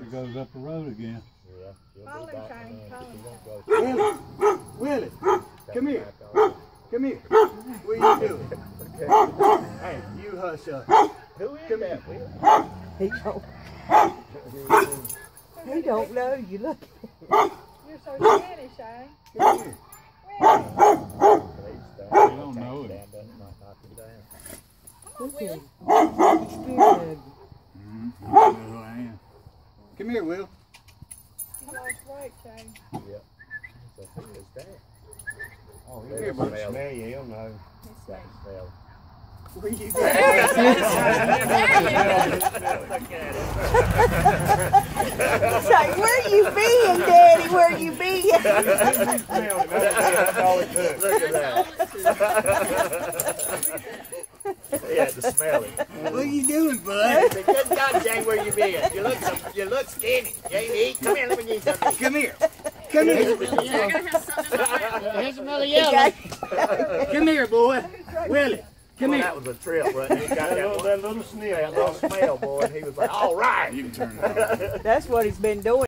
It goes up the road again. Yeah. Willie, come here. Come here. What are you doing? Okay. Hey, you hush up. Who is come that, Willie? He don't know you. Look. You're so skinny, Shane. Come here. Willie. You don't know him. Come on, Willie. Come here, Will. He lost weight, Shane. Yep. So who is that? Oh, he doesn't smell you. He'll know. He doesn't smell. What are you doing? It's like, where you being, Daddy? Where you being? Look at that. He had to smell it. What are you doing, bud? Good God, Jane, where you been? You look skinny. Jane, come here, let me eat something. Come here. Come here. Here's another yellow. Come here, boy. Willie. Come here. That was a trip, wasn't it? He got that little sniff, that little smell, boy. And he was like, all right. You can turn it on. That's what he's been doing.